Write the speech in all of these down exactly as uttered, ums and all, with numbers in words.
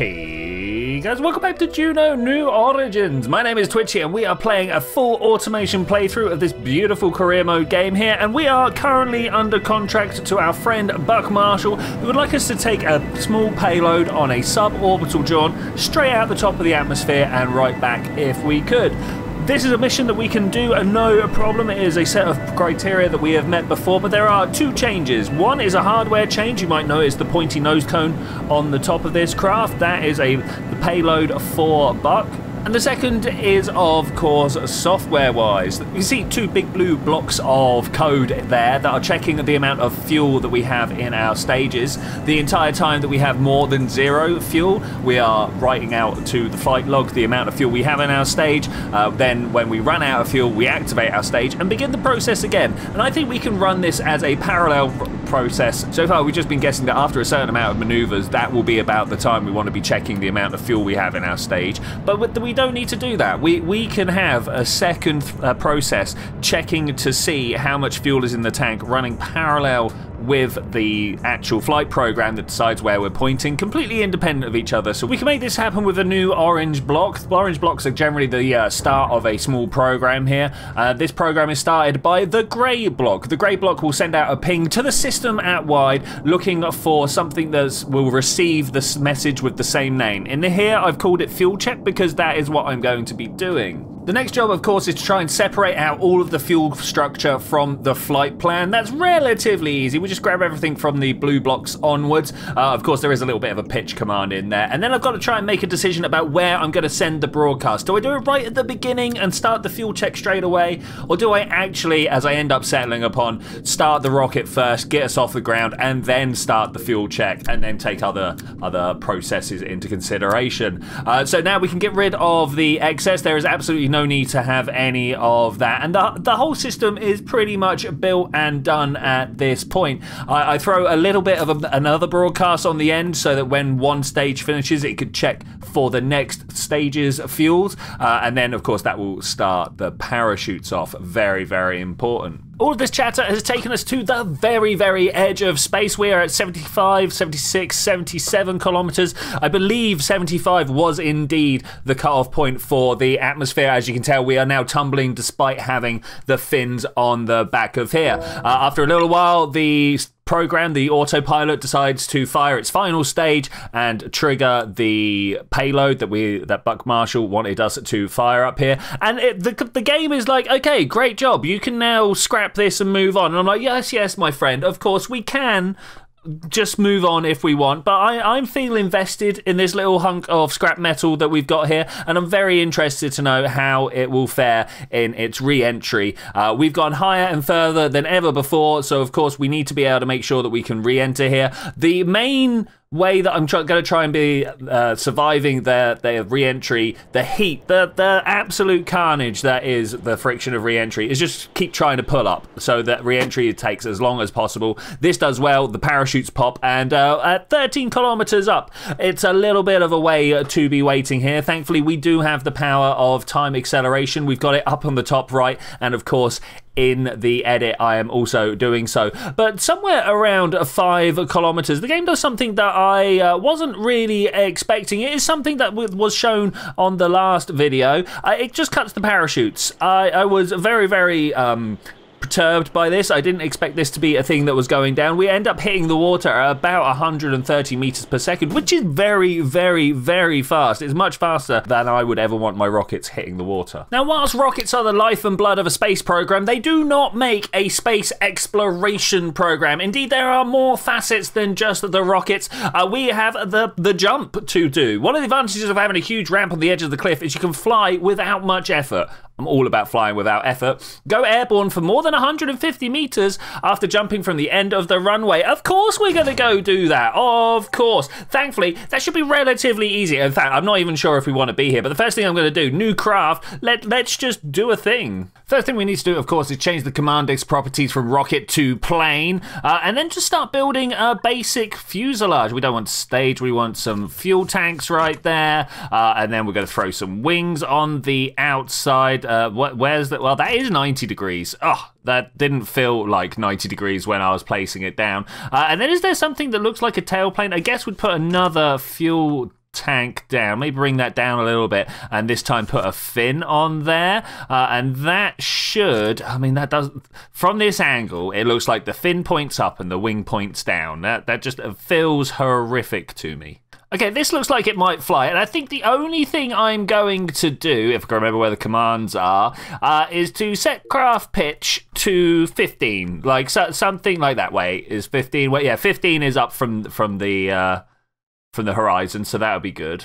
Hey guys, welcome back to Juno New Origins. My name is Twitch here and we are playing a full automation playthrough of this beautiful career mode game here, and we are currently under contract to our friend Buck Marshall, who would like us to take a small payload on a suborbital jaunt straight out the top of the atmosphere and right back if we could. This is a mission that we can do and no problem. It is a set of criteria that we have met before, but there are two changes. One is a hardware change. You might notice the pointy nose cone on the top of this craft. That is a the payload for Buck. And the second is, of course, software-wise. You see two big blue blocks of code there that are checking the amount of fuel that we have in our stages. The entire time that we have more than zero fuel, we are writing out to the flight log the amount of fuel we have in our stage. Uh, then when we run out of fuel, we activate our stage and begin the process again. And I think we can run this as a parallel process. So far, we've just been guessing that after a certain amount of maneuvers, that will be about the time we want to be checking the amount of fuel we have in our stage. But with the We don't need to do that. We we can have a second uh, process checking to see how much fuel is in the tank, running parallel with the actual flight program that decides where we're pointing, completely independent of each other. So we can make this happen with a new orange block. The orange blocks are generally the uh, start of a small program here. Uh, this program is started by the grey block. The grey block will send out a ping to the system at wide, looking for something that will receive this message with the same name. In here, I've called it fuel check because that is what I'm going to be doing. The next job, of course, is to try and separate out all of the fuel structure from the flight plan. That's relatively easy. We just grab everything from the blue blocks onwards. Uh, of course, there is a little bit of a pitch command in there. And then I've got to try and make a decision about where I'm going to send the broadcast. Do I do it right at the beginning and start the fuel check straight away? Or do I actually, as I end up settling upon, start the rocket first, get us off the ground, and then start the fuel check, and then take other, other processes into consideration? Uh, so now we can get rid of the excess. There is absolutely no need to have any of that, and the, the whole system is pretty much built and done at this point. I, I throw a little bit of a, another broadcast on the end so that when one stage finishes, it could check for the next stage's fuels, uh, and then of course that will start the parachutes off. Very, very important. All of this chatter has taken us to the very, very edge of space. We are at seventy-five, seventy-six, seventy-seven kilometers. I believe seventy-five was indeed the cutoff point for the atmosphere. As you can tell, we are now tumbling despite having the fins on the back of here. Uh, after a little while, the program, the autopilot, decides to fire its final stage and trigger the payload that we that Buck Marshall wanted us to fire up here. And it, the, the game is like, okay, great job. You can now scrap this and move on. And I'm like, yes, yes, my friend. Of course, we can just move on if we want, but I, I'm feeling invested in this little hunk of scrap metal that we've got here, and I'm very interested to know how it will fare in its re-entry. Uh, we've gone higher and further than ever before, so of course we need to be able to make sure that we can re-enter here. The main way that I'm going to try and be uh, surviving their, their re-entry, the heat, the, the absolute carnage that is the friction of re-entry, is just keep trying to pull up so that re-entry takes as long as possible. This does well, the parachutes pop, and uh, at thirteen kilometers up, it's a little bit of a way to be waiting here. Thankfully, we do have the power of time acceleration. We've got it up on the top right, and of course, in the edit, I am also doing so. But somewhere around five kilometers, the game does something that I uh, wasn't really expecting. It is something that was shown on the last video. Uh, it just cuts the parachutes. I, I was very, very um, perturbed by this. I didn't expect this to be a thing that was going down. We end up hitting the water at about one hundred thirty meters per second, which is very, very, very fast. It's much faster than I would ever want my rockets hitting the water. Now, whilst rockets are the life and blood of a space program, they do not make a space exploration program. Indeed, there are more facets than just the rockets. Uh, we have the, the jump to do. One of the advantages of having a huge ramp on the edge of the cliff is you can fly without much effort. I'm all about flying without effort. Go airborne for more than one hundred fifty meters after jumping from the end of the runway. Of course we're going to go do that. Of course. Thankfully, that should be relatively easy. In fact, I'm not even sure if we want to be here, but the first thing I'm going to do, new craft, let, let's just do a thing. First thing we need to do, of course, is change the command X properties from rocket to plane, uh, and then just start building a basic fuselage. We don't want stage. We want some fuel tanks right there, uh, and then we're going to throw some wings on the outside. Uh, wh where's that? Well, that is ninety degrees. Oh, that didn't feel like ninety degrees when I was placing it down. Uh, and then is there something that looks like a tailplane? I guess we'd put another fuel tank down. Maybe bring that down a little bit, and this time put a fin on there, uh, and that should, I mean, that does, from this angle it looks like the fin points up and the wing points down. That, that just feels horrific to me. Okay, this looks like it might fly, and I think the only thing I'm going to do, if I can remember where the commands are, uh, is to set craft pitch to fifteen, like so, something like that. Way is fifteen. Well, yeah, fifteen is up from from the uh, from the horizon, so that would be good.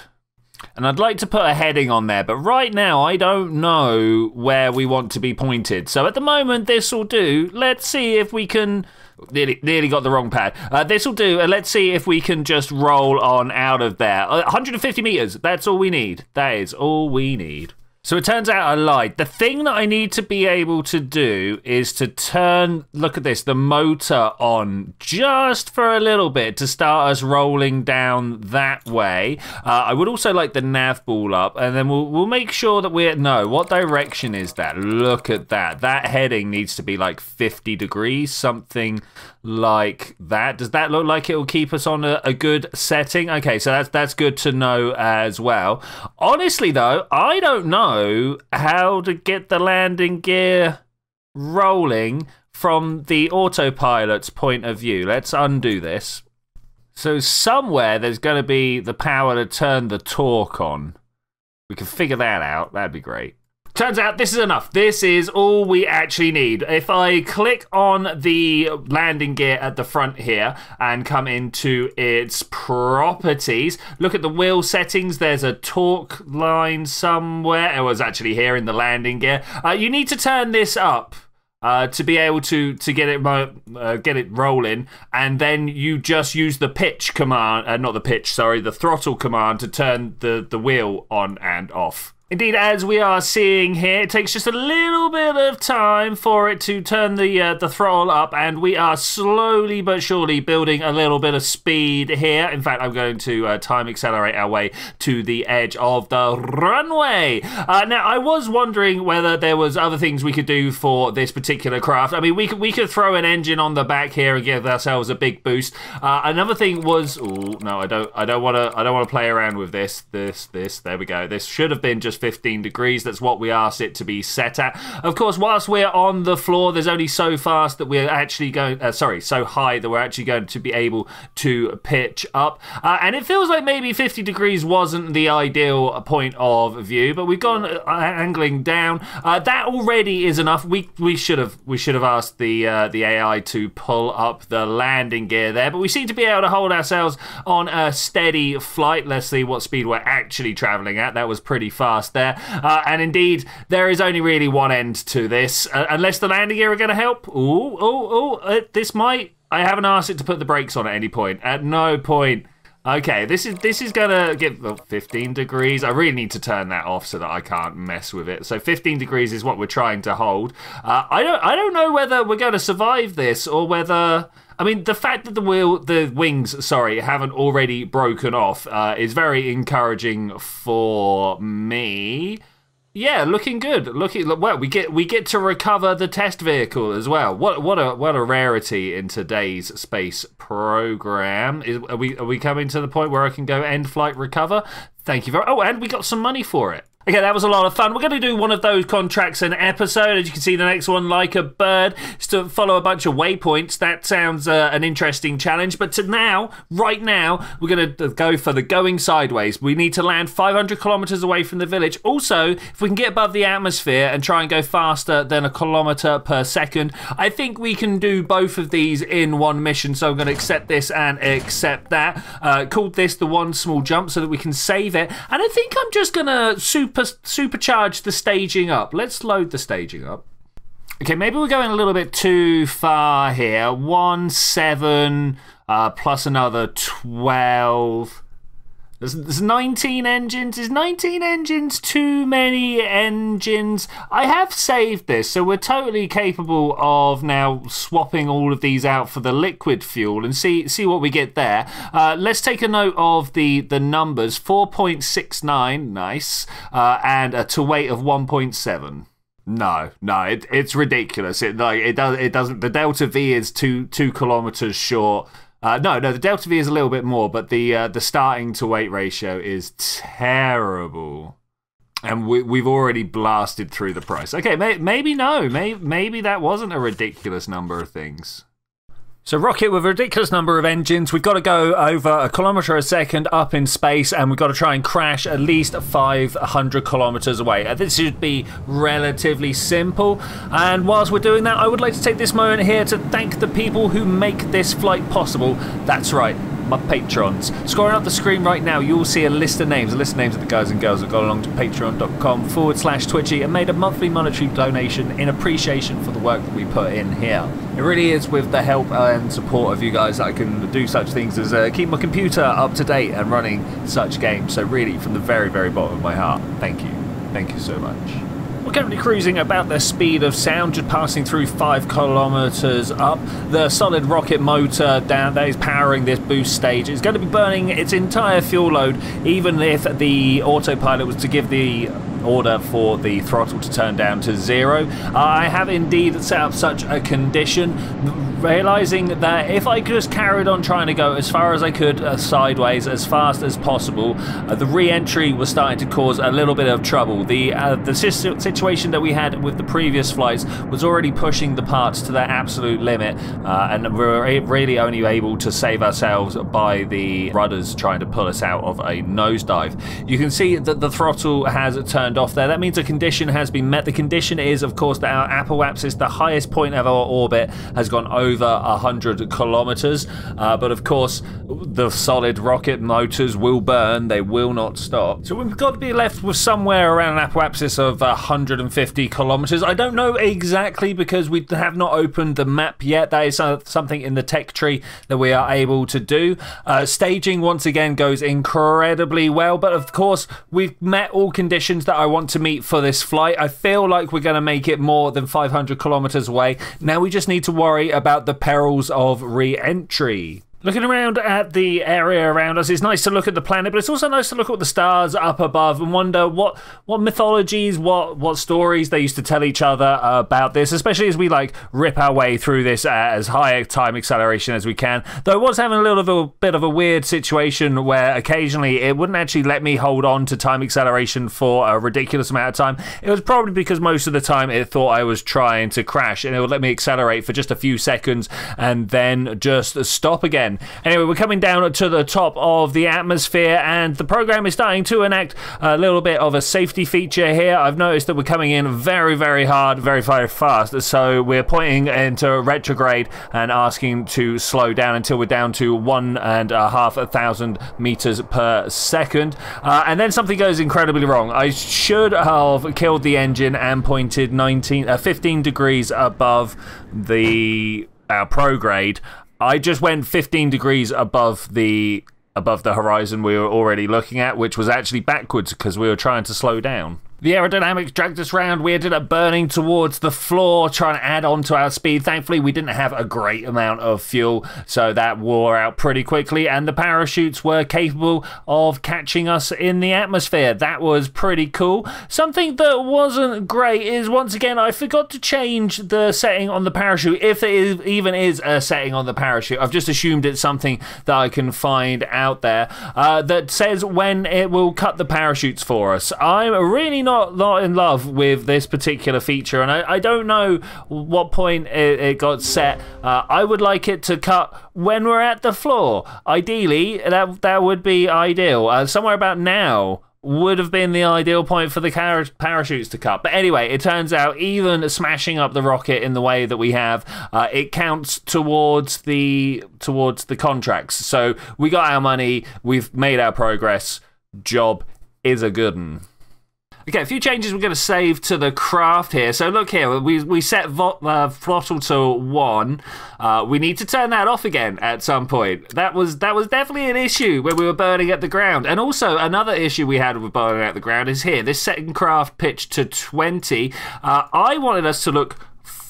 And I'd like to put a heading on there, but right now I don't know where we want to be pointed. So at the moment, this will do. Let's see if we can... Nearly, nearly got the wrong pad. Uh, this will do, and let's see if we can just roll on out of there. Uh, one hundred fifty meters, that's all we need. That is all we need. So it turns out I lied. The thing that I need to be able to do is to turn, look at this, the motor on just for a little bit to start us rolling down that way. Uh, I would also like the nav ball up, and then we'll, we'll make sure that we're, no, what direction is that? Look at that. That heading needs to be like fifty degrees, something like that. Does that look like it will keep us on a, a good setting? Okay, so that's, that's good to know as well. Honestly, though, I don't know how to get the landing gear rolling from the autopilot's point of view. Let's undo this. So somewhere there's going to be the power to turn the torque on. We can figure that out. That'd be great. Turns out this is enough. This is all we actually need. If I click on the landing gear at the front here and come into its properties, look at the wheel settings. There's a torque line somewhere. It was actually here in the landing gear. Uh, you need to turn this up uh, to be able to to get it uh, get it rolling, and then you just use the pitch command, uh, not the pitch, sorry, the throttle command to turn the the wheel on and off. Indeed, as we are seeing here, it takes just a little bit of time for it to turn the uh, the throttle up, and we are slowly but surely building a little bit of speed here. In fact, I'm going to uh, time accelerate our way to the edge of the runway. Uh, now, I was wondering whether there was other things we could do for this particular craft. I mean, we could, we could throw an engine on the back here and give ourselves a big boost. Uh, another thing was, oh no, I don't I don't want to I don't want to play around with this this this. There we go. This should have been just fifteen degrees. That's what we asked it to be set at. Of course, whilst we're on the floor, there's only so fast that we're actually going uh, sorry so high that we're actually going to be able to pitch up, uh, and it feels like maybe fifty degrees wasn't the ideal point of view, but we've gone uh, angling down. Uh, that already is enough. We we should have we should have asked the uh, the A I to pull up the landing gear there, but we seem to be able to hold ourselves on a steady flight. Let's see what speed we're actually traveling at. That was pretty fast there, uh, and indeed there is only really one end to this, uh, unless the landing gear are going to help. Ooh, ooh, ooh! Uh, this might. I haven't asked it to put the brakes on at any point. At no point. Okay, this is this is gonna give oh, fifteen degrees. I really need to turn that off so that I can't mess with it. So fifteen degrees is what we're trying to hold. Uh, I don't I don't know whether we're going to survive this or whether. I mean, the fact that the wheel, the wings, sorry, haven't already broken off uh, is very encouraging for me. Yeah, looking good. Looking well, we get we get to recover the test vehicle as well. What what a what a rarity in today's space program. Is, are we are we coming to the point where I can go end flight recover? Thank you very. Oh, and we got some money for it. Okay, that was a lot of fun. We're going to do one of those contracts an episode. As you can see, the next one, Like a Bird, is to follow a bunch of waypoints. That sounds uh, an interesting challenge. But to now, right now, we're going to go for the going sideways. We need to land five hundred kilometers away from the village. Also, if we can get above the atmosphere and try and go faster than a kilometer per second, I think we can do both of these in one mission. So I'm going to accept this and accept that. Uh, called this the one small jump so that we can save it. And I think I'm just going to super supercharge the staging up. Let's load the staging up. Okay, maybe we're going a little bit too far here. One seven uh, plus another twelve. There's nineteen engines. Is nineteen engines too many engines? I have saved this, so we're totally capable of now swapping all of these out for the liquid fuel and see see what we get there. Uh, let's take a note of the, the numbers. four point six nine, nice, uh, and a to weight of one point seven. No, no, it, it's ridiculous. It like it does it doesn't. The delta V is two two kilometers short. Uh, no, no, the delta V is a little bit more, but the uh, the starting to weight ratio is terrible. And we, we've already blasted through the price. Okay, may, maybe no. May, maybe that wasn't a ridiculous number of things. So rocket with a ridiculous number of engines. We've got to go over a kilometre a second up in space, and we've got to try and crash at least five hundred kilometres away. This should be relatively simple. And whilst we're doing that, I would like to take this moment here to thank the people who make this flight possible. That's right, my patrons. Scrolling up the screen right now, you'll see a list of names, a list of names of the guys and girls that got along to patreon.com forward slash twitchy and made a monthly monetary donation in appreciation for the work that we put in here. It really is with the help and support of you guys that I can do such things as uh, keep my computer up to date and running such games. So really, from the very, very bottom of my heart, thank you. Thank you so much. We're currently cruising about the speed of sound, just passing through five kilometers up. The solid rocket motor down that is powering this boost stage is going to be burning its entire fuel load, even if the autopilot was to give the order for the throttle to turn down to zero. I have indeed set up such a condition, realizing that if I just carried on trying to go as far as I could uh, sideways as fast as possible, uh, the re-entry was starting to cause a little bit of trouble. The uh, the situation that we had with the previous flights was already pushing the parts to their absolute limit, uh, and we were really only able to save ourselves by the rudders trying to pull us out of a nosedive. You can see that the throttle has turned off there. That means a condition has been met. The condition is, of course, that our apoapsis, the highest point of our orbit, has gone over one hundred kilometers. Uh, but of course, the solid rocket motors will burn. They will not stop. So we've got to be left with somewhere around an apoapsis of one hundred fifty kilometers. I don't know exactly because we have not opened the map yet. That is something in the tech tree that we are able to do. Uh, staging, once again, goes incredibly well. But of course, we've met all conditions that I want to meet for this flight. I feel like we're going to make it more than five hundred kilometers away. Now we just need to worry about the perils of re-entry. Looking around at the area around us, it's nice to look at the planet, but it's also nice to look at the stars up above and wonder what what mythologies, what what stories they used to tell each other about this, especially as we like rip our way through this at as high a time acceleration as we can. Though I was having a little bit of a, bit of a weird situation where occasionally it wouldn't actually let me hold on to time acceleration for a ridiculous amount of time. It was probably because most of the time it thought I was trying to crash and it would let me accelerate for just a few seconds and then just stop again. Anyway, we're coming down to the top of the atmosphere and the program is starting to enact a little bit of a safety feature here. I've noticed that we're coming in very, very hard, very, very fast. So we're pointing into retrograde and asking to slow down until we're down to one and a half a thousand meters per second. Uh, and then something goes incredibly wrong. I should have killed the engine and pointed nineteen, uh, fifteen degrees above the our prograde. I just went fifteen degrees above the above the horizon we were already looking at, which was actually backwards because we were trying to slow down. The aerodynamics dragged us round. We ended up burning towards the floor, trying to add on to our speed. Thankfully, we didn't have a great amount of fuel, so that wore out pretty quickly, and the parachutes were capable of catching us in the atmosphere. That was pretty cool. Something that wasn't great is, once again, I forgot to change the setting on the parachute, if there is, even is a setting on the parachute. I've just assumed it's something that I can find out there uh, that says when it will cut the parachutes for us. I'm really Not, not in love with this particular feature, and I, I don't know what point it, it got set. Uh, I would like it to cut when we're at the floor. Ideally, that that would be ideal. Uh, somewhere about now would have been the ideal point for the parachutes to cut. But anyway, it turns out even smashing up the rocket in the way that we have, uh, it counts towards the towards the contracts. So we got our money, we've made our progress. Job is a good one. Okay, a few changes we're going to save to the craft here. So look here, we, we set uh, throttle to one. Uh, we need to turn that off again at some point. That was that was definitely an issue when we were burning at the ground. And also another issue we had with burning at the ground is here. This setting craft pitch to twenty. Uh, I wanted us to look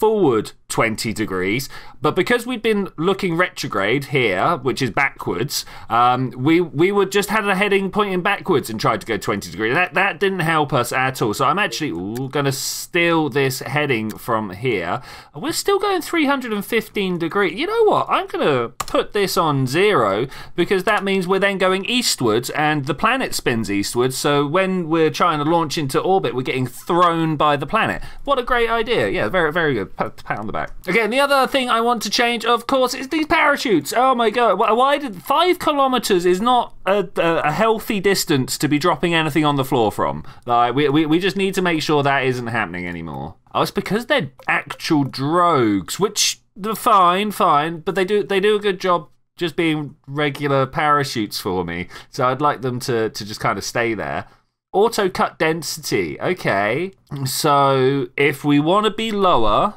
forward twenty degrees, but because we'd been looking retrograde here, which is backwards, um, we we were just had a heading pointing backwards and tried to go twenty degrees. That that didn't help us at all. So I'm actually ooh, gonna steal this heading from here. We're still going three hundred fifteen degrees. You know what? I'm gonna put this on zero because that means we're then going eastwards, and the planet spins eastwards. So when we're trying to launch into orbit, we're getting thrown by the planet. What a great idea! Yeah, very very good. Pat, pat on the back. Again, the other thing I want to change, of course, is these parachutes. Oh my god, why did five kilometers is not a, a healthy distance to be dropping anything on the floor from? Like, we, we, we just need to make sure that isn't happening anymore. Oh, it's because they're actual drogues, which they're fine, fine, but they do they do a good job just being regular parachutes for me. So I'd like them to to just kind of stay there. Auto cut density. Okay, so if we want to be lower,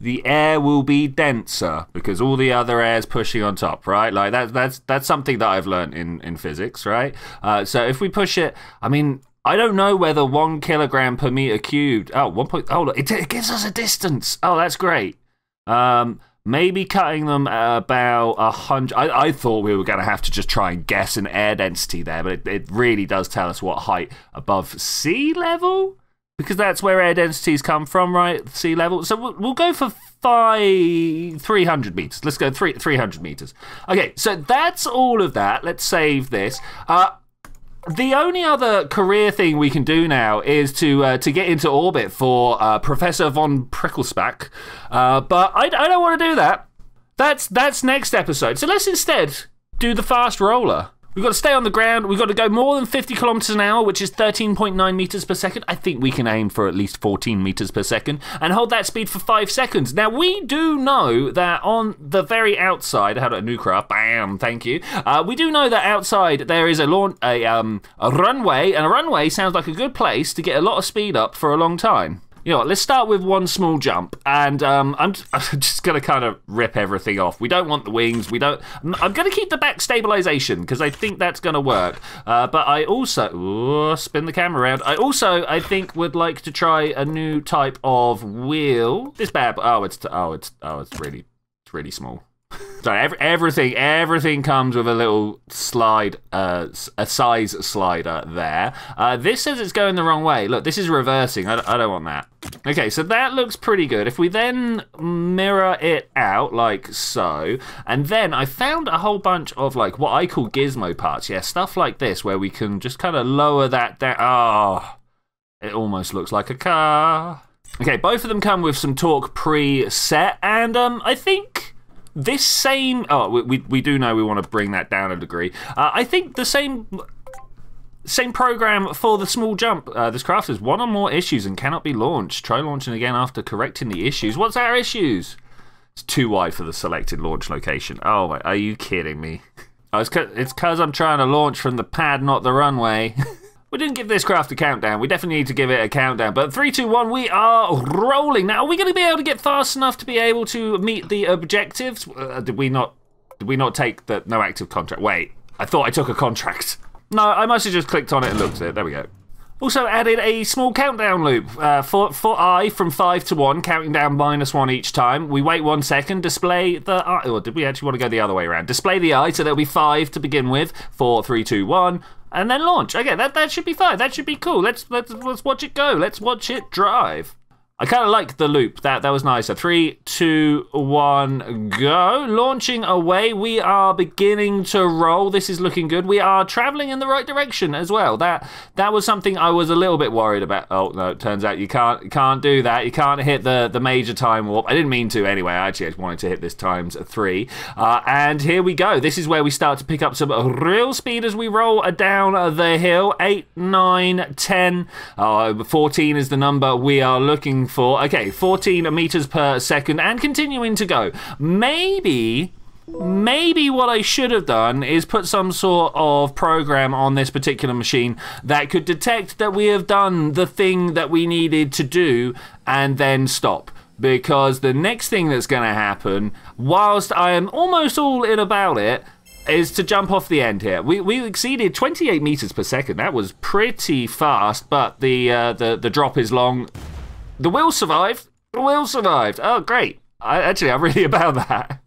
the air will be denser because all the other air is pushing on top, right? Like that, that's that's something that I've learned in, in physics, right? Uh, so if we push it, I mean, I don't know whether one kilogram per meter cubed. Oh, one point. Oh, look, it, it gives us a distance. Oh, that's great. Um, maybe cutting them at about a hundred. I, I thought we were going to have to just try and guess an air density there, but it, it really does tell us what height above sea level. Because that's where air densities come from, right? Sea level. So we'll, we'll go for five, three hundred meters. Let's go three, three hundred meters. Okay, so that's all of that. Let's save this. Uh, the only other career thing we can do now is to uh, to get into orbit for uh, Professor Von Pricklespack. Uh, but I, I don't want to do that. That's, that's next episode. So let's instead do the fast roller. We've got to stay on the ground. We've got to go more than fifty kilometers an hour, which is thirteen point nine meters per second. I think we can aim for at least fourteen meters per second and hold that speed for five seconds. Now, we do know that on the very outside, I had a new craft, bam, thank you. Uh, we do know that outside there is a, lawn, a, um, a runway, and a runway sounds like a good place to get a lot of speed up for a long time. You know what, let's start with one small jump, and um, I'm, I'm just going to kind of rip everything off. We don't want the wings, we don't... I'm going to keep the back stabilization, because I think that's going to work. Uh, but I also... Ooh, spin the camera around. I also, I think, would like to try a new type of wheel. This bad... Oh, it's... Oh, it's... Oh, it's really... It's really small. So every, everything, everything comes with a little slide, uh, a size slider there. Uh, this says it's going the wrong way. Look, this is reversing. I, I don't want that. Okay, so that looks pretty good. If we then mirror it out like so, and then I found a whole bunch of like what I call gizmo parts. Yeah, stuff like this where we can just kind of lower that down. Oh, it almost looks like a car. Okay, both of them come with some torque preset, and um, I think... This same... Oh, we, we, we do know we want to bring that down a degree. Uh, I think the same... Same program for the small jump. Uh, this craft has one or more issues and cannot be launched. Try launching again after correcting the issues. What's our issues? It's too wide for the selected launch location. Oh, my, are you kidding me? Oh, it's 'cause, it's 'cause I'm trying to launch from the pad, not the runway. We didn't give this craft a countdown. We definitely need to give it a countdown. But three, two, one, we are rolling. Now, are we going to be able to get fast enough to be able to meet the objectives? Uh, did we not? Did we not take the no active contract? Wait, I thought I took a contract. No, I must have just clicked on it and looked at it. There we go. Also added a small countdown loop uh, for, for I from five to one, counting down minus one each time. We wait one second, display the I. Or did we actually want to go the other way around? Display the I, so there'll be five to begin with. Four, three, two, one, and then launch. Okay, that that should be fine. That should be cool. Let's let's let's watch it go. Let's watch it drive. I kind of like the loop. That that was nicer. Three, two, one, go. Launching away. We are beginning to roll. This is looking good. We are traveling in the right direction as well. That that was something I was a little bit worried about. Oh no! It turns out you can't can't do that. You can't hit the the major time warp. I didn't mean to anyway. I actually wanted to hit this times three. Uh, and here we go. This is where we start to pick up some real speed as we roll down the hill. Eight, nine, ten. Uh, fourteen is the number we are looking for. For, okay, fourteen meters per second and continuing to go. Maybe, maybe what I should have done is put some sort of program on this particular machine that could detect that we have done the thing that we needed to do and then stop. Because the next thing that's going to happen, whilst I am almost all in about it, is to jump off the end here. We we exceeded twenty-eight meters per second. That was pretty fast, but the uh, the the drop is long. The wheel survived. Will survived. Oh, great. I, actually, I'm really about that.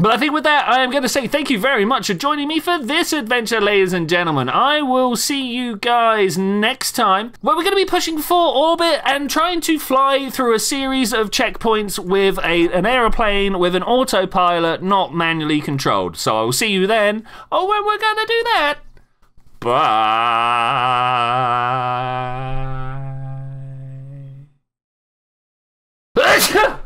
But I think with that, I am going to say thank you very much for joining me for this adventure, ladies and gentlemen. I will see you guys next time, where we're going to be pushing for orbit and trying to fly through a series of checkpoints with a, an aeroplane with an autopilot not manually controlled. So I will see you then, or when we're going to do that. Bye.